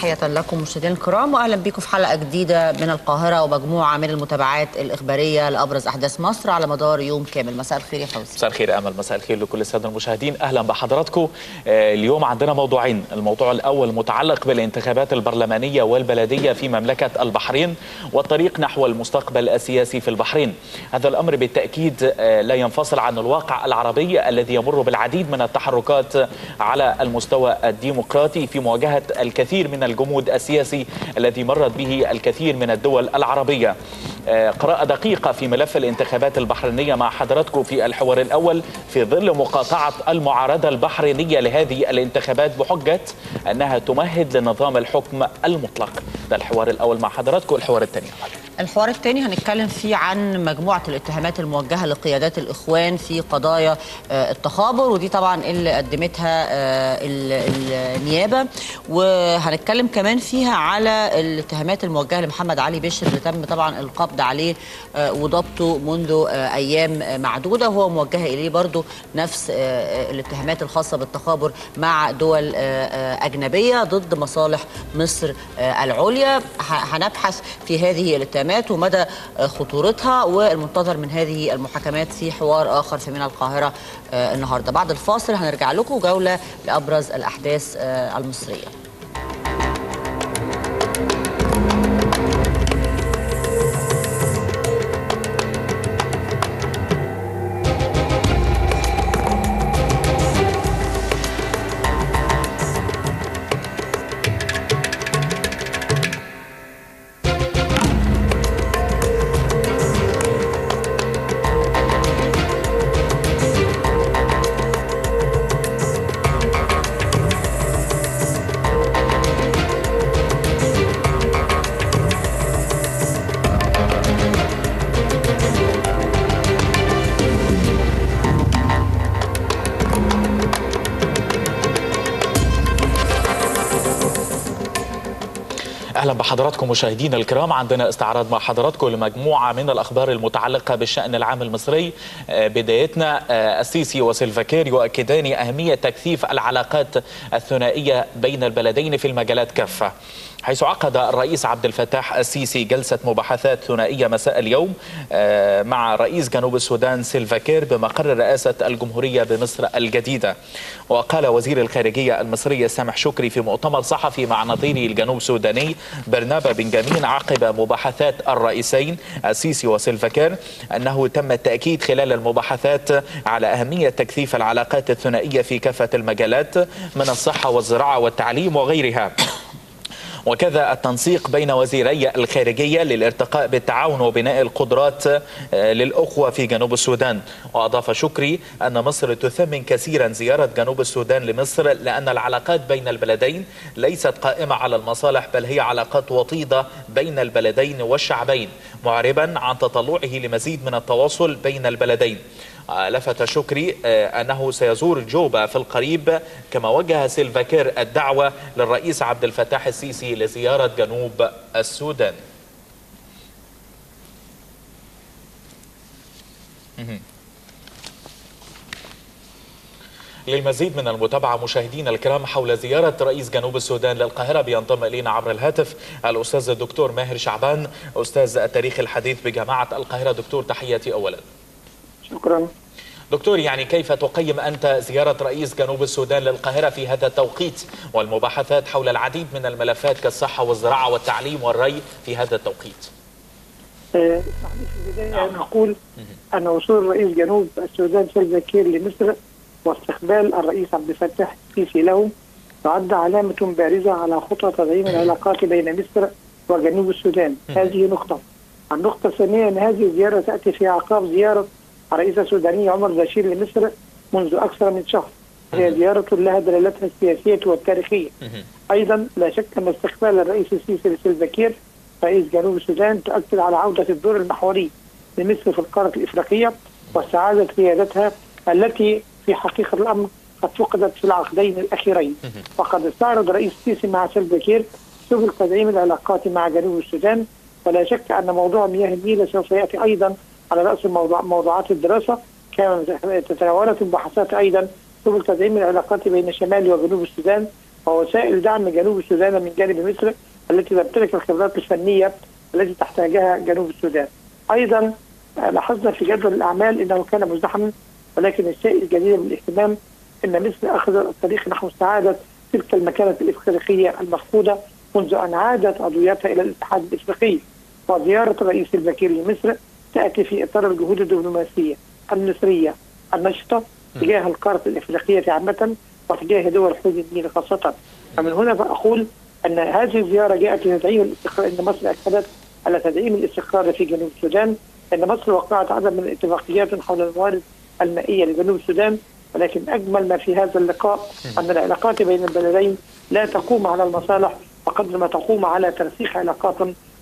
تحية لكم مشاهدينا الكرام، واهلا بكم في حلقة جديدة من القاهرة ومجموعة من المتابعات الإخبارية لأبرز أحداث مصر على مدار يوم كامل. مساء الخير يا فوزي. مساء الخير أمل، مساء الخير لكل السادة المشاهدين، اهلا بحضراتكم. اليوم عندنا موضوعين، الموضوع الأول متعلق بالانتخابات البرلمانية والبلدية في مملكة البحرين والطريق نحو المستقبل السياسي في البحرين. هذا الأمر بالتأكيد لا ينفصل عن الواقع العربي الذي يمر بالعديد من التحركات على المستوى الديمقراطي في مواجهة الكثير من الجمود السياسي الذي مرت به الكثير من الدول العربية. قراءة دقيقة في ملف الانتخابات البحرينية مع حضراتكم في الحوار الأول في ظل مقاطعة المعارضة البحرينية لهذه الانتخابات بحجة أنها تمهد لنظام الحكم المطلق. ده الحوار الأول مع حضراتكم. الحوار الثاني هنتكلم فيه عن مجموعة الاتهامات الموجهة لقيادات الإخوان في قضايا التخابر، ودي طبعا اللي قدمتها النيابة، وهنتكلم كمان فيها على الاتهامات الموجهة لمحمد علي بشر اللي تم طبعا القبض عليه وضبطه منذ أيام معدودة، وهو موجهة إليه برضو نفس الاتهامات الخاصة بالتخابر مع دول أجنبية ضد مصالح مصر العليا. هنبحث في هذه الاتهامات ومدى خطورتها والمنتظر من هذه المحاكمات في حوار آخر في من القاهرة النهاردة. بعد الفاصل هنرجع لكم جولة لأبرز الأحداث المصرية. اهلا بحضراتكم مشاهدينا الكرام، عندنا استعراض مع حضراتكم لمجموعه من الاخبار المتعلقه بالشان العام المصري. بدايتنا السيسي وسلفا كير يؤكدان اهميه تكثيف العلاقات الثنائيه بين البلدين في المجالات كافه، حيث عقد الرئيس عبد الفتاح السيسي جلسة مباحثات ثنائية مساء اليوم مع رئيس جنوب السودان سلفا كير بمقر رئاسة الجمهورية بمصر الجديدة. وقال وزير الخارجية المصرية سامح شكري في مؤتمر صحفي مع نظيره الجنوب السوداني برنابا بنجامين عقب مباحثات الرئيسين السيسي وسلفا كير أنه تم التأكيد خلال المباحثات على أهمية تكثيف العلاقات الثنائية في كافة المجالات من الصحة والزراعة والتعليم وغيرها، وكذا التنسيق بين وزيري الخارجية للارتقاء بالتعاون وبناء القدرات للأخوة في جنوب السودان. وأضاف شكري أن مصر تثمن كثيرا زيارة جنوب السودان لمصر، لأن العلاقات بين البلدين ليست قائمة على المصالح بل هي علاقات وطيدة بين البلدين والشعبين، معربا عن تطلعه لمزيد من التواصل بين البلدين. لفت شكري أنه سيزور جوبا في القريب، كما وجه سلفا كير الدعوة للرئيس عبد الفتاح السيسي لزيارة جنوب السودان. للمزيد من المتابعة مشاهدينا الكرام حول زيارة رئيس جنوب السودان للقاهرة بينضم إلينا عبر الهاتف الأستاذ الدكتور ماهر شعبان، أستاذ التاريخ الحديث بجامعة القاهرة. دكتور تحياتي أولا. شكرا دكتور. يعني كيف تقيم أنت زيارة رئيس جنوب السودان للقاهرة في هذا التوقيت والمباحثات حول العديد من الملفات كالصحة والزراعة والتعليم والري في هذا التوقيت؟ في البداية أنا أقول أن وصول رئيس جنوب السودان سلفا كير لمصر واستقبال الرئيس عبد الفتاح السيسي له تعد علامة بارزة على خطة تدعيم العلاقات بين مصر وجنوب السودان. هذه نقطة. النقطة الثانية أن هذه الزيارة تأتي في أعقاب زيارة الرئيس السوداني عمر بشير لمصر منذ أكثر من شهر، هي زيارة لها دلالتها السياسية والتاريخية. أيضا لا شك أن استقبال الرئيس السيسي لسلفا كير رئيس جنوب السودان تؤكد على عودة الدور المحوري لمصر في القارة الإفريقية واستعادة قيادتها التي في حقيقة الأمر قد فقدت في العقدين الأخيرين. وقد استعرض الرئيس السيسي مع سلفا كير سبل تدعيم العلاقات مع جنوب السودان، ولا شك أن موضوع مياه النيل سوف يأتي أيضا على رأس موضوعات الدراسة، كانت تتناولت البحثات أيضا سبل تدعيم العلاقات بين شمال وجنوب السودان ووسائل دعم جنوب السودان من جانب مصر التي تمتلك الخبرات الفنية التي تحتاجها جنوب السودان. أيضا لاحظنا في جدول الأعمال أنه كان مزدحما، ولكن الشيء الجدير بالاهتمام أن مصر أخذت الطريق نحو استعادة تلك المكانة الإفريقية المفقودة منذ أن عادت عضويتها إلى الاتحاد الإفريقي. وزيارة الرئيس البكير لمصر تأتي في إطار الجهود الدبلوماسية المصرية النشطة تجاه القارة الإفريقية عامة وتجاه دول حوض النيل خاصة. فمن هنا فأقول أن هذه الزيارة جاءت لتدعيم الاستقرار، أن مصر أكدت على تدعيم الاستقرار في جنوب السودان، أن مصر وقعت عدد من الاتفاقيات حول الموارد المائية لجنوب السودان، ولكن أجمل ما في هذا اللقاء أن العلاقات بين البلدين لا تقوم على المصالح وقدر ما تقوم على ترسيخ علاقات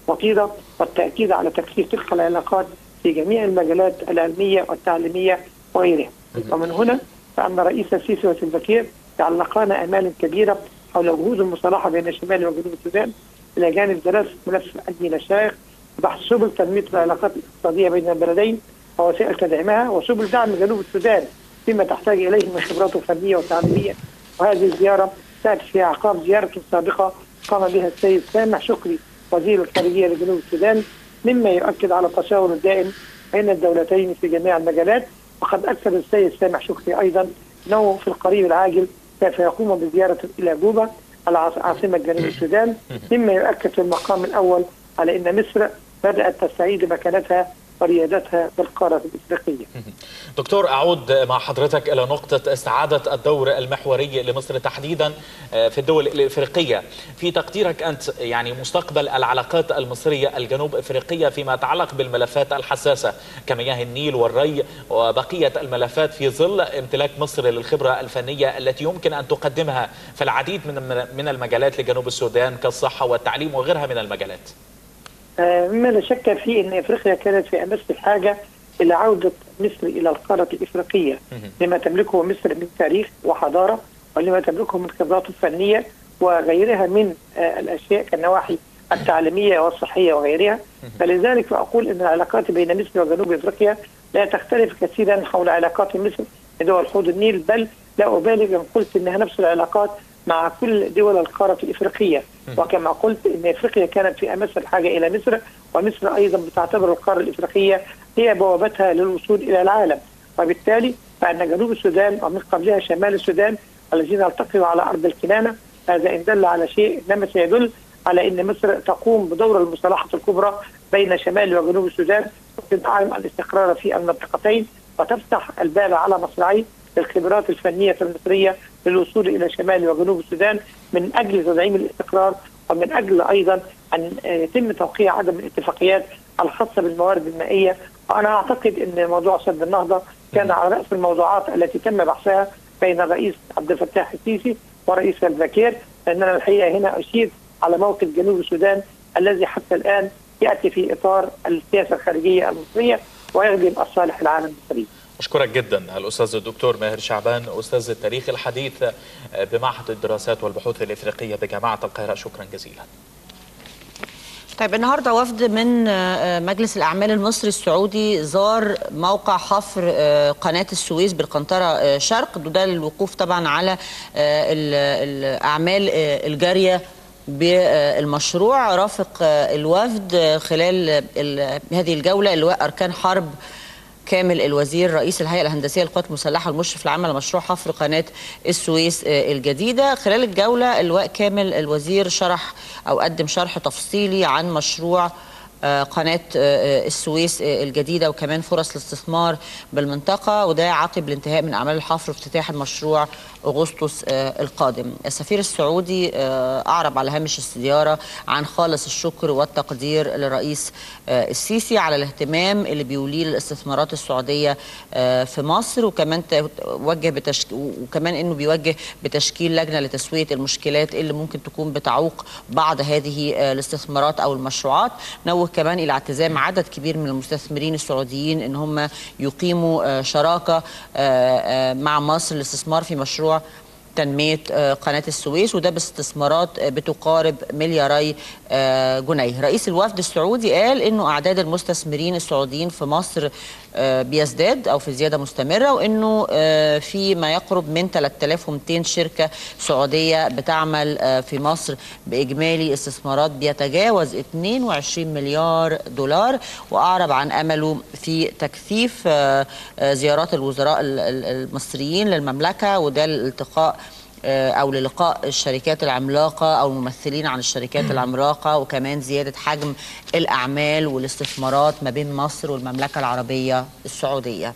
وطيدة والتأكيد على تكثيف تلك العلاقات في جميع المجالات العلمية والتعليمية وغيرها. ومن هنا فأن رئيس السيسي وسلفا كير يعلقان آمال كبيرة حول جهود المصالحة بين الشمال وجنوب السودان إلى جانب دراسة ملف النيل الشاغر، بحث سبل تنمية العلاقات الاقتصادية بين البلدين ووسائل تدعيمها، وسبل دعم جنوب السودان فيما تحتاج إليه من خبراته الفنية والتعليمية. وهذه الزيارة تأتي في أعقاب زيارة سابقة قام بها السيد سامح شكري وزير الخارجية لجنوب السودان، مما يؤكد على التشاور الدائم بين الدولتين في جميع المجالات. وقد أكد السيد سامح شكري أيضا أنه في القريب العاجل سوف يقوم بزيارة إلى جوبا العاصمة جنوب السودان، مما يؤكد في المقام الأول على أن مصر بدأت تستعيد مكانتها وريادتها بالقارة الإفريقية. دكتور، أعود مع حضرتك إلى نقطة استعادة الدور المحوري لمصر تحديدا في الدول الإفريقية. في تقديرك أنت يعني مستقبل العلاقات المصرية الجنوب إفريقية فيما يتعلق بالملفات الحساسة كمياه النيل والري وبقية الملفات في ظل امتلاك مصر للخبرة الفنية التي يمكن أن تقدمها في العديد من المجالات لجنوب السودان كالصحة والتعليم وغيرها من المجالات؟ مما لا شك فيه ان افريقيا كانت في امس الحاجه الى عوده مصر الى القاره الافريقيه لما تملكه مصر من تاريخ وحضاره ولما تملكه من خبرات فنيه وغيرها من الاشياء كالنواحي التعليميه والصحيه وغيرها. فلذلك فاقول ان العلاقات بين مصر وجنوب افريقيا لا تختلف كثيرا حول علاقات مصر بدول حوض النيل، بل لا ابالغ ان قلت انها نفس العلاقات مع كل دول القارة الإفريقية. وكما قلت إن إفريقيا كانت في أمس الحاجة إلى مصر، ومصر أيضا بتعتبر القارة الإفريقية هي بوابتها للوصول إلى العالم. وبالتالي فإن جنوب السودان ومن قبلها شمال السودان الذين التقوا على أرض الكنانة، هذا إن دل على شيء إنما سيدل على أن مصر تقوم بدور المصالحة الكبرى بين شمال وجنوب السودان وتدعم الاستقرار في المنطقتين وتفتح البال على مصراعيه للخبرات الفنية المصرية للوصول إلى شمال وجنوب السودان من أجل تدعيم الاستقرار ومن أجل أيضا أن يتم توقيع عدم الاتفاقيات الخاصة بالموارد المائية. وأنا أعتقد أن موضوع سد النهضة كان على رأس الموضوعات التي تم بحثها بين الرئيس عبد الفتاح السيسي ورئيس سلفا كير، لأننا الحقيقة هنا أشيد على موقف جنوب السودان الذي حتى الآن يأتي في إطار السياسة الخارجية المصرية ويخدم الصالح العالم المصري. أشكرك جدا الأستاذ الدكتور ماهر شعبان، أستاذ التاريخ الحديث بمعهد الدراسات والبحوث الإفريقية بجامعة القاهرة، شكرا جزيلا. طيب، النهارده وفد من مجلس الأعمال المصري السعودي زار موقع حفر قناة السويس بالقنطرة شرق، ده للوقوف طبعا على الأعمال الجارية بالمشروع. رافق الوفد خلال هذه الجولة لواء أركان حرب كامل الوزير رئيس الهيئة الهندسية للقوات المسلحة المشرف العام لمشروع حفر قناة السويس الجديدة. خلال الجولة اللواء كامل الوزير شرح أو قدم شرح تفصيلي عن مشروع قناة السويس الجديدة وكمان فرص الاستثمار بالمنطقة، وده عقب الانتهاء من أعمال الحفر وافتتاح المشروع أغسطس القادم. السفير السعودي أعرب على هامش الزيارة عن خالص الشكر والتقدير للرئيس السيسي على الاهتمام اللي بيوليه للاستثمارات السعودية في مصر، وكمان إنه بيوجه بتشكيل لجنة لتسوية المشكلات اللي ممكن تكون بتعوق بعض هذه الاستثمارات أو المشروعات. نوه كمان إلى اعتزام عدد كبير من المستثمرين السعوديين إن هم يقيموا شراكة مع مصر للاستثمار في مشروع تنمية قناة السويس، وده باستثمارات بتقارب ملياري جنيه. رئيس الوفد السعودي قال إنه أعداد المستثمرين السعوديين في مصر بيزداد أو في زيادة مستمرة، وأنه في ما يقرب من 3200 شركة سعودية بتعمل في مصر بإجمالي استثمارات بيتجاوز 22 مليار دولار. وأعرب عن أمله في تكثيف زيارات الوزراء المصريين للمملكة، وده للالتقاء أو للقاء الشركات العملاقة أو الممثلين عن الشركات العملاقة، وكمان زيادة حجم الأعمال والاستثمارات ما بين مصر والمملكة العربية السعودية.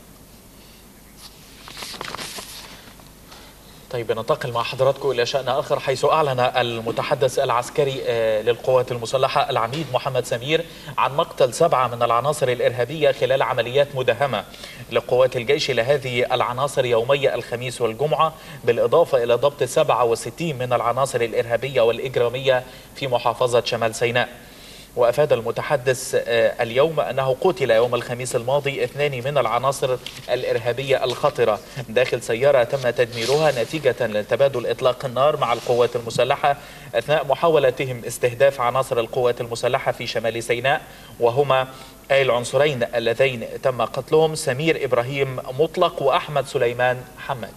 طيب ننتقل مع حضراتكم إلى شأن آخر، حيث أعلن المتحدث العسكري للقوات المسلحة العميد محمد سمير عن مقتل 7 من العناصر الإرهابية خلال عمليات مداهمة لقوات الجيش لهذه العناصر يومي الخميس والجمعة، بالإضافة إلى ضبط 67 من العناصر الإرهابية والإجرامية في محافظة شمال سيناء. وأفاد المتحدث اليوم أنه قتل يوم الخميس الماضي 2 من العناصر الإرهابية الخطرة داخل سيارة تم تدميرها نتيجة لتبادل إطلاق النار مع القوات المسلحة أثناء محاولتهم استهداف عناصر القوات المسلحة في شمال سيناء، وهما أي العنصرين اللذين تم قتلهم سمير ابراهيم مطلق وأحمد سليمان حمد.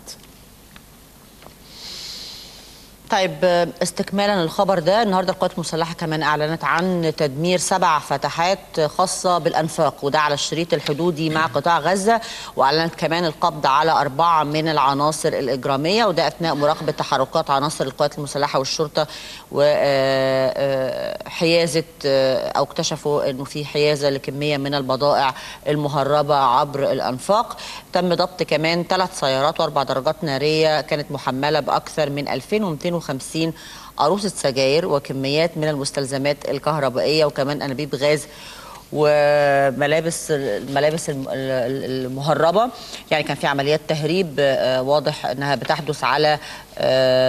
طيب استكمالا الخبر ده، النهارده القوات المسلحه كمان اعلنت عن تدمير 7 فتحات خاصه بالانفاق، وده على الشريط الحدودي مع قطاع غزه، واعلنت كمان القبض على 4 من العناصر الاجراميه، وده اثناء مراقبه تحركات عناصر القوات المسلحه والشرطه وحيازه، او اكتشفوا انه في حيازه لكميه من البضائع المهربه عبر الانفاق. تم ضبط كمان 3 سيارات و4 دراجات ناريه كانت محمله باكثر من 2250 عروسة سجاير وكميات من المستلزمات الكهربائية، وكمان أنابيب غاز وملابس المهربة. يعني كان في عمليات تهريب واضح أنها بتحدث على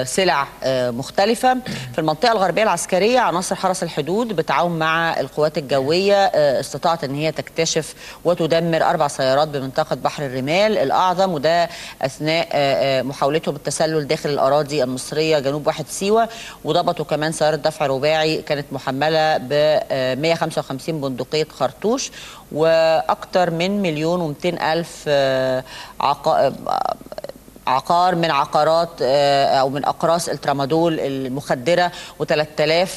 سلع مختلفة. في المنطقة الغربية العسكرية عناصر حرس الحدود بتعاون مع القوات الجوية استطاعت أن هي تكتشف وتدمر 4 سيارات بمنطقة بحر الرمال الأعظم، وده أثناء محاولتهم التسلل داخل الأراضي المصرية جنوب 1 سيوة. وضبطوا كمان سيارة دفع رباعي كانت محملة ب 155 بندقية خرطوش وأكثر من 1,200,000 عقار من عقارات أو من أقراص الترامادول المخدرة، و3000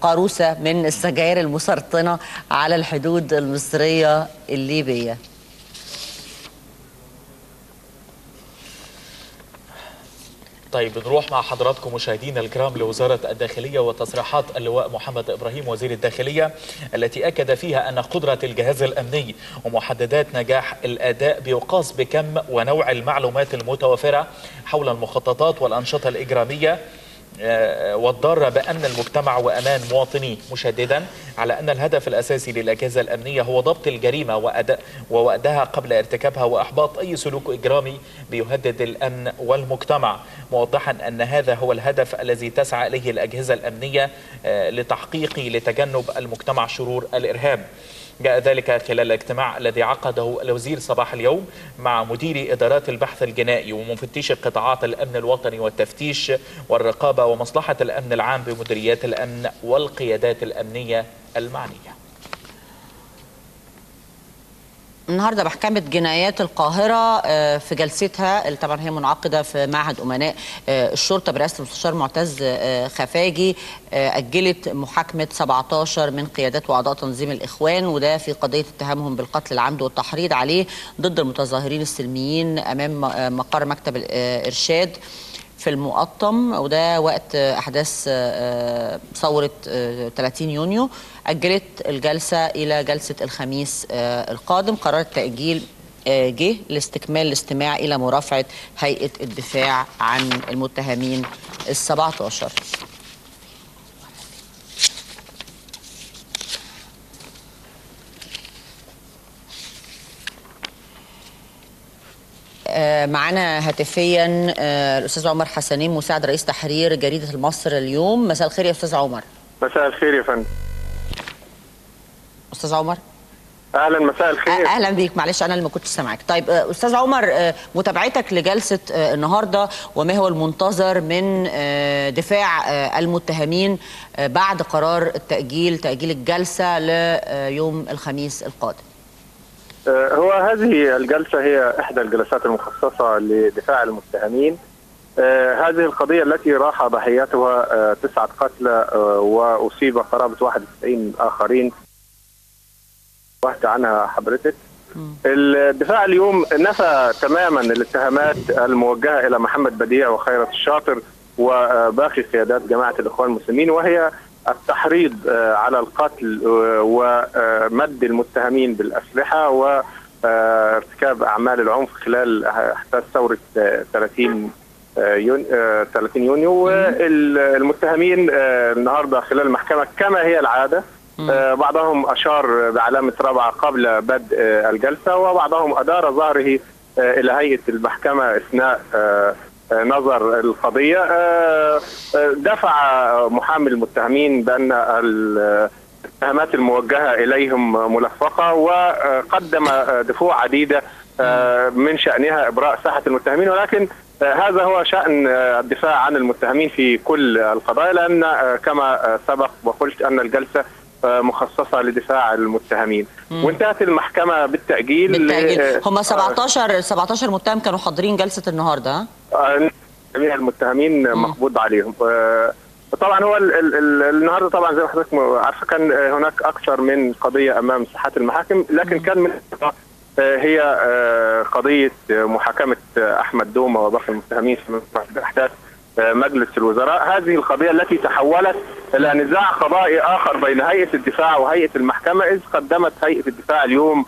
قاروسة من السجاير المسرطنة على الحدود المصرية الليبية. طيب نروح مع حضراتكم مشاهدينا الكرام لوزارة الداخلية وتصريحات اللواء محمد ابراهيم وزير الداخلية، التي اكد فيها ان قدرة الجهاز الامني ومحددات نجاح الاداء بيقاس بكم ونوع المعلومات المتوفرة حول المخططات والانشطة الاجرامية والضارة بأمن المجتمع وأمان مواطنيه، مشددا على أن الهدف الأساسي للأجهزة الأمنية هو ضبط الجريمة ووأدها قبل ارتكابها وإحباط أي سلوك إجرامي بيهدد الأمن والمجتمع، موضحا أن هذا هو الهدف الذي تسعى إليه الأجهزة الأمنية لتحقيقه لتجنب المجتمع شرور الإرهاب. جاء ذلك خلال الاجتماع الذي عقده الوزير صباح اليوم مع مدير إدارات البحث الجنائي ومفتشي قطاعات الأمن الوطني والتفتيش والرقابة ومصلحة الأمن العام بمديريات الأمن والقيادات الأمنية المعنية. النهارده محكمة جنايات القاهرة في جلستها طبعا هي منعقدة في معهد أمناء الشرطة برئاسة المستشار معتز خفاجي أجلت محاكمة 17 من قيادات وأعضاء تنظيم الإخوان، وده في قضية اتهامهم بالقتل العمد والتحريض عليه ضد المتظاهرين السلميين أمام مقر مكتب الإرشاد في المقطم، وده وقت أحداث ثورة 30 يونيو. أجلت الجلسة إلى جلسة الخميس القادم. قرار التأجيل جه لاستكمال الاستماع إلى مرافعة هيئة الدفاع عن المتهمين ال17. معانا هاتفيا الأستاذ عمر حسنين مساعد رئيس تحرير جريدة مصر اليوم. مساء الخير يا أستاذ عمر. مساء الخير يا فندم. أستاذ عمر أهلا. مساء الخير. أهلا بيك، معلش أنا اللي ما كنتش سامعك. طيب أستاذ عمر، متابعتك لجلسة النهاردة وما هو المنتظر من دفاع المتهمين بعد قرار التأجيل، تأجيل الجلسة ليوم الخميس القادم؟ هو هذه الجلسة هي إحدى الجلسات المخصصة لدفاع المتهمين. هذه القضية التي راح ضحيتها 9 قتلى وأصيب قرابة 91 آخرين، وحكى عنها حضرتك. الدفاع اليوم نفى تماما الاتهامات الموجهة إلى محمد بديع وخيرت الشاطر وباقي قيادات جماعة الإخوان المسلمين، وهي التحريض على القتل ومد المتهمين بالأسلحة وارتكاب أعمال العنف خلال احداث ثورة 30 يونيو. والمتهمين النهارده خلال المحكمة كما هي العادة بعضهم أشار بعلامة رابعة قبل بدء الجلسة، وبعضهم أدار ظهره إلى هيئة المحكمة أثناء نظر القضية. دفع محامي المتهمين بأن الاتهامات الموجهة إليهم ملفقة، وقدم دفوع عديدة من شأنها إبراء ساحة المتهمين، ولكن هذا هو شأن الدفاع عن المتهمين في كل القضايا، لأن كما سبق وقلت أن الجلسة مخصصة لدفاع المتهمين. وانتهت المحكمة بالتأجيل. هم 17 متهم كانوا حاضرين جلسة النهاردة. جميع المتهمين مقبوض عليهم. طبعا هو النهارده طبعا زي ما حضرتك عارفة كان هناك أكثر من قضية أمام ساحات المحاكم، لكن كان من هي قضية محاكمة أحمد دومة وباقي المتهمين في أحداث مجلس الوزراء. هذه القضية التي تحولت إلى نزاع قضائي آخر بين هيئة الدفاع وهيئة المحكمة، إذ قدمت هيئة الدفاع اليوم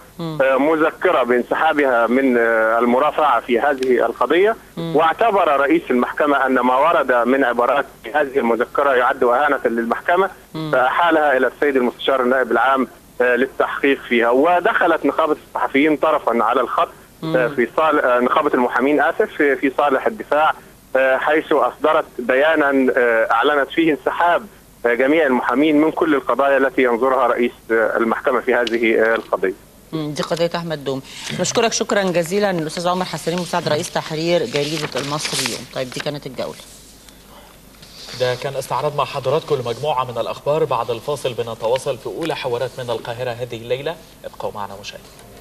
مذكرة بانسحابها من المرافعة في هذه القضية، واعتبر رئيس المحكمة أن ما ورد من عبارات في هذه المذكرة يعد إهانة للمحكمة، فأحالها إلى السيد المستشار النائب العام للتحقيق فيها. ودخلت نقابة الصحفيين طرفا على الخط في صالح نقابة المحامين في صالح الدفاع، حيث أصدرت بيانا أعلنت فيه انسحاب جميع المحامين من كل القضايا التي ينظرها رئيس المحكمة في هذه القضية. دي قضية أحمد دوم. نشكرك شكرا جزيلا الأستاذ عمر حسنين، مساعد رئيس تحرير جريدة المصري اليوم. طيب دي كانت الجولة. ده كان استعراض مع حضراتكم لمجموعة من الأخبار. بعد الفاصل بنتواصل في أولى حوارات من القاهرة هذه الليلة، ابقوا معنا مشاهدينا.